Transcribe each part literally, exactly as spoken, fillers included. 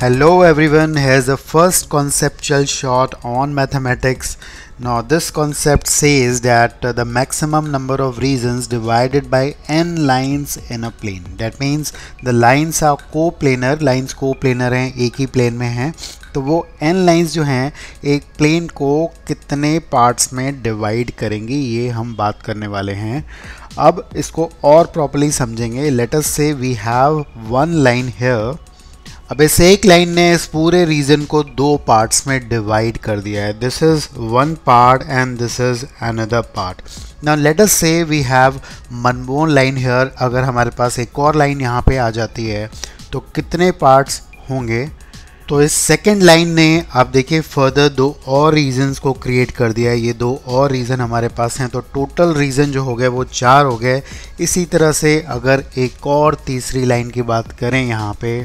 Hello everyone, here's the first conceptual shot on mathematics. Now this concept says that uh, the maximum number of regions divided by n lines in a plane. That means the lines are coplanar, lines coplanar हैं, एक ही plane में हैं, तो वो n lines जो हैं एक plane को कितने parts में divide करेंगी ये हम बात करने वाले हैं. अब इसको और properly समझेंगे. Let us say we have one line here. अब इस एक लाइन ने इस पूरे रीजन को दो पार्ट्स में डिवाइड कर दिया है. This is one part and this is another part. Now let us say we have मनमोहन लाइन हेयर. अगर हमारे पास एक और लाइन यहाँ पे आ जाती है तो कितने पार्ट्स होंगे? तो इस सेकंड लाइन ने आप देखिए फर्दर दो और रीजन्स को क्रिएट कर दिया है. ये दो और रीजन हमारे पास हैं, तो टोटल रीजन जो हो गए वो चार हो गए. इसी तरह से अगर एक और तीसरी लाइन की बात करें, यहाँ पे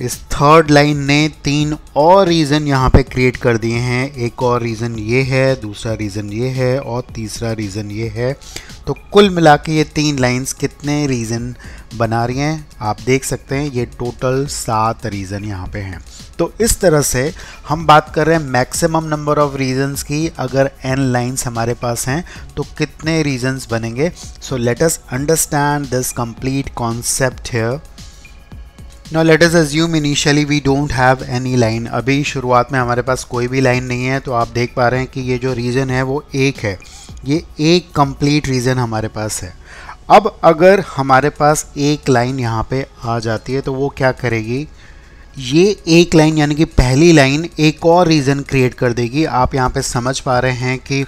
इस थर्ड लाइन ने तीन और रीज़न यहाँ पे क्रिएट कर दिए हैं. एक और रीज़न ये है, दूसरा रीज़न ये है और तीसरा रीज़न ये है. तो कुल मिला के ये तीन लाइंस कितने रीज़न बना रही हैं आप देख सकते हैं. ये टोटल सात रीज़न यहाँ पे हैं. तो इस तरह से हम बात कर रहे हैं मैक्सिमम नंबर ऑफ रीजंस की. अगर n लाइंस हमारे पास हैं तो कितने रीजन्स बनेंगे. So let us understand this complete concept here. Now let us assume initially we don't have any line. अभी शुरुआत में हमारे पास कोई भी लाइन नहीं है, तो आप देख पा रहे हैं कि ये जो रीजन है वो एक है. ये एक कंप्लीट रीजन हमारे पास है. अब अगर हमारे पास एक लाइन यहाँ पे आ जाती है तो वो क्या करेगी? ये एक लाइन यानी कि पहली लाइन एक और रीजन क्रिएट कर देगी. आप यहाँ पे समझ पा रहे हैं कि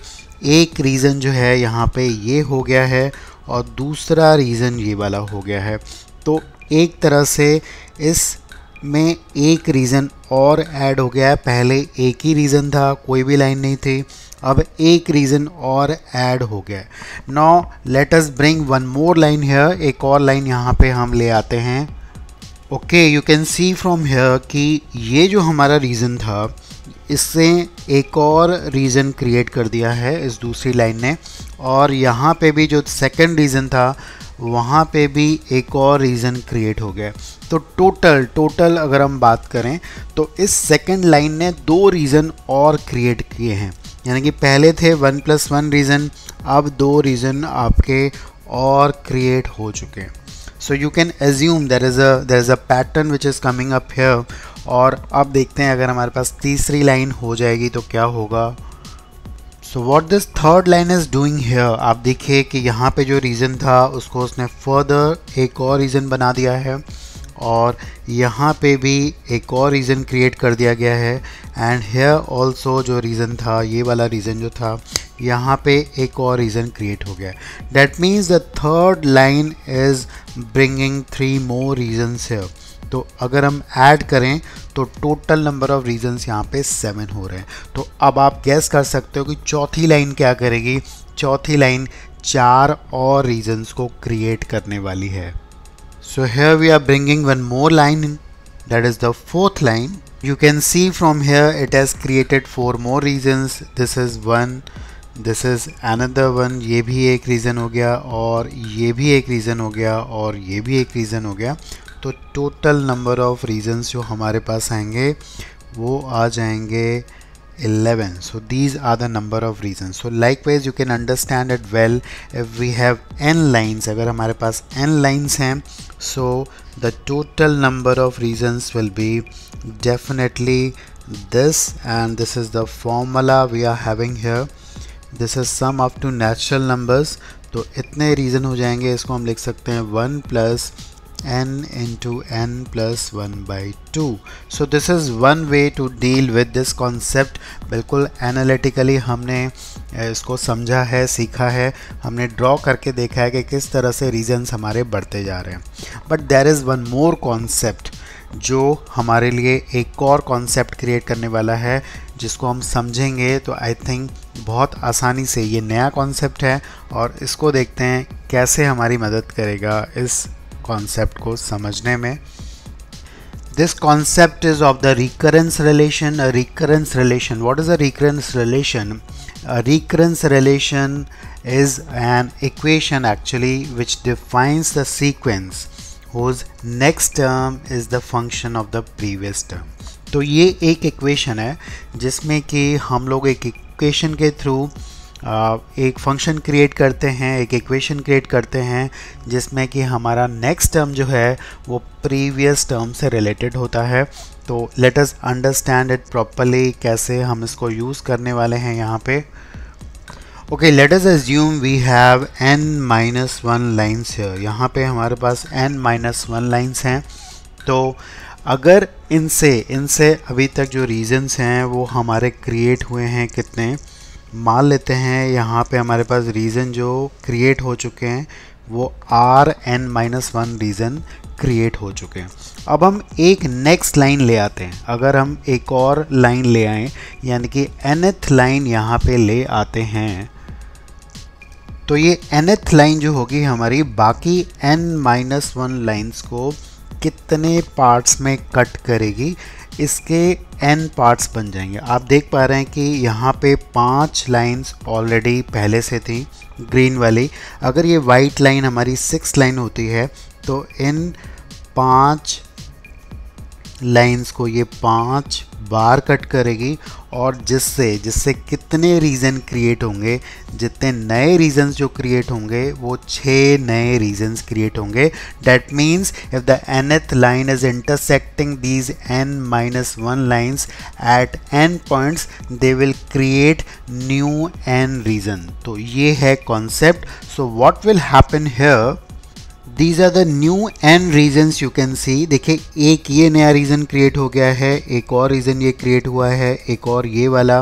एक रीजन जो है यहाँ पे ये हो गया है और दूसरा रीजन ये वाला हो गया है. तो एक तरह से इस में एक रीज़न और ऐड हो गया है. पहले एक ही रीज़न था, कोई भी लाइन नहीं थी, अब एक रीज़न और ऐड हो गया है. Now let us bring one more line here. एक और लाइन यहाँ पे हम ले आते हैं. Okay, you can see from here कि ये जो हमारा रीज़न था इससे एक और रीज़न क्रिएट कर दिया है इस दूसरी लाइन ने, और यहाँ पे भी जो सेकंड रीज़न था वहाँ पे भी एक और रीज़न क्रिएट हो गया. तो टोटल टोटल अगर हम बात करें तो इस सेकंड लाइन ने दो रीज़न और क्रिएट किए हैं. यानी कि पहले थे वन प्लस वन रीज़न, अब दो रीज़न आपके और क्रिएट हो चुके हैं. So you can assume there is a there is a pattern which is coming up here. और अब देखते हैं अगर हमारे पास तीसरी लाइन हो जाएगी तो क्या होगा. So what this third line is doing here, आप देखिए कि यहाँ पे जो रीज़न था उसको उसने फर्दर एक और रीज़न बना दिया है और यहाँ पे भी एक और रीज़न क्रिएट कर दिया गया है. एंड हियर ऑल्सो जो रीज़न था, ये वाला रीज़न जो था, यहाँ पे एक और रीज़न क्रिएट हो गया. That means the third line is bringing three more regions here. तो अगर हम ऐड करें तो टोटल नंबर ऑफ़ रीजन्स यहाँ पे सेवन हो रहे हैं. तो अब आप गैस कर सकते हो कि चौथी लाइन क्या करेगी. चौथी लाइन चार और रीजन्स को क्रिएट करने वाली है. So here we are bringing one more line, that is the fourth line. You can see from here it has created four more regions. This is one, this is another one. ये भी एक reason हो गया और ये भी एक reason हो गया और ये भी एक रीज़न हो गया. तो टोटल नंबर ऑफ़ रीजन्स जो हमारे पास आएंगे वो आ जाएंगे eleven. So these are the number of regions. So likewise you can understand it well if we have n lines. अगर हमारे पास n लाइन्स हैं so the total number of regions will be definitely this. And this is the formula we are having here. This is sum up to natural numbers. तो इतने reason हो जाएंगे. इसको हम लिख सकते हैं one plus n into n plus one by two. So this is one way to deal with this concept. बिल्कुल analytically हमने इसको समझा है, सीखा है, हमने draw करके देखा है कि किस तरह से reasons हमारे बढ़ते जा रहे हैं. But there is one more concept जो हमारे लिए एक और concept create करने वाला है जिसको हम समझेंगे. तो I think बहुत आसानी से ये नया concept है और इसको देखते हैं कैसे हमारी मदद करेगा इस कॉन्सेप्ट को समझने में. This concept is of the recurrence relation. A recurrence relation, what is a recurrence relation? A recurrence relation is an equation actually which defines the sequence whose next term is the function of the previous term. तो ये एक equation है जिसमें कि हम लोग एक equation के थ्रू एक फंक्शन क्रिएट करते हैं, एक इक्वेशन क्रिएट करते हैं जिसमें कि हमारा नेक्स्ट टर्म जो है वो प्रीवियस टर्म से रिलेटेड होता है. तो let us understand it properly, कैसे हम इसको यूज़ करने वाले हैं यहाँ पे. Okay, let us assume we have n minus one lines है. यहाँ पे हमारे पास एन माइनस वन लाइन्स हैं. तो अगर इनसे इनसे अभी तक जो रीजन्स हैं वो हमारे क्रिएट हुए हैं कितने, मान लेते हैं यहाँ पे हमारे पास रीज़न जो क्रिएट हो चुके हैं वो are n minus one region create हो चुके हैं. अब हम एक नेक्स्ट लाइन ले आते हैं. अगर हम एक और लाइन ले आएँ यानी कि nth लाइन यहाँ पे ले आते हैं, तो ये nth लाइन जो होगी हमारी बाकी n माइनस वन लाइन्स को कितने पार्ट्स में कट करेगी, इसके एन पार्ट्स बन जाएंगे. आप देख पा रहे हैं कि यहाँ पे पांच लाइंस ऑलरेडी पहले से थी ग्रीन वाली. अगर ये वाइट लाइन हमारी सिक्स लाइन होती है तो इन पांच लाइंस को ये पांच बार कट करेगी, और जिससे जिससे कितने रीज़न क्रिएट होंगे, जितने नए रीजन्स जो क्रिएट होंगे वो छः नए रीजन्स क्रिएट होंगे. That means if the nth line is intersecting these n minus one lines at n points, they will create new n region. तो ये है concept. So what will happen here, These are the new n reasons you can see. देखिए एक ये नया reason create हो गया है, एक और रीज़न ये क्रिएट हुआ है, एक और ये वाला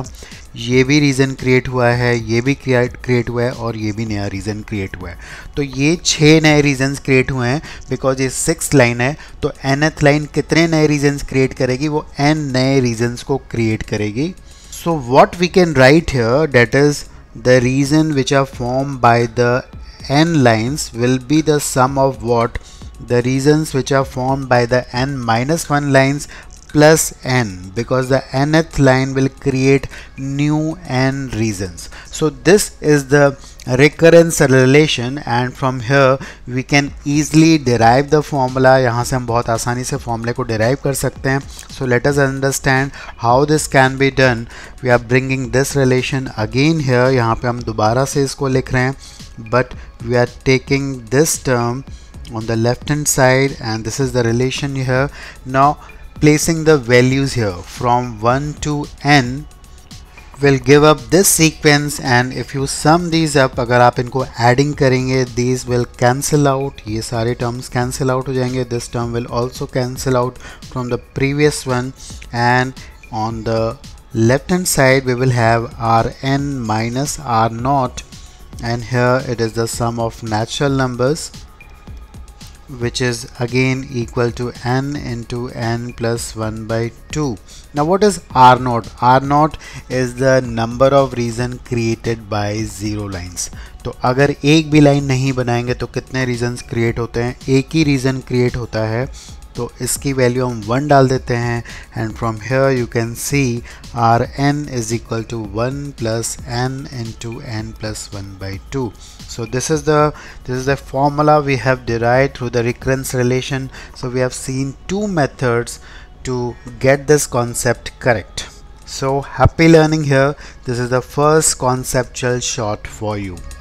ये भी रीज़न क्रिएट हुआ है, ये भी क्रिएट क्रिएट हुआ है और ये भी नया रीज़न क्रिएट हुआ है. तो ये छः नए रीजन्स क्रिएट हुए हैं बिकॉज ये सिक्स लाइन है. तो nth लाइन कितने नए रीजन्स क्रिएट करेगी, वो n नए रीजन्स को क्रिएट करेगी. So what we can write here, that is the region which are form by the n lines will be the sum of what the reasons which are formed by the n minus one lines plus n, because the nth line will create new n reasons. So this is the recurrence relation, and from here we can easily derive the formula. यहाँ से हम बहुत आसानी से फॉर्मूले को derive कर सकते हैं. So let us understand how this can be done. We are bringing this relation again here. यहाँ पे हम दोबारा से इसको लिख रहे हैं, but we are taking this term on the left hand side, and this is the relation here. Now placing the values here from one to n will give up this sequence, and if you sum these up, अगर आप इनको adding करेंगे, these will cancel out. ये सारे terms cancel out हो जाएंगे. This term will also cancel out from the previous one, and on the left hand side we will have r n minus r naught, and here it is the sum of natural numbers, which is again equal to n into n plus one by two. Now what is r naught? r naught is the number of reason created by zero lines. तो अगर एक भी line नहीं बनाएंगे तो कितने regions create होते हैं, एक ही रीज़न क्रिएट होता है. तो इसकी वैल्यू हम वन डाल देते हैं, and from here you can see R n is equal to one plus n into n plus one by two. So this is the this is the formula we have derived through the recurrence relation. So we have seen two methods to get this concept correct. So happy learning here. This is the first conceptual shot for you.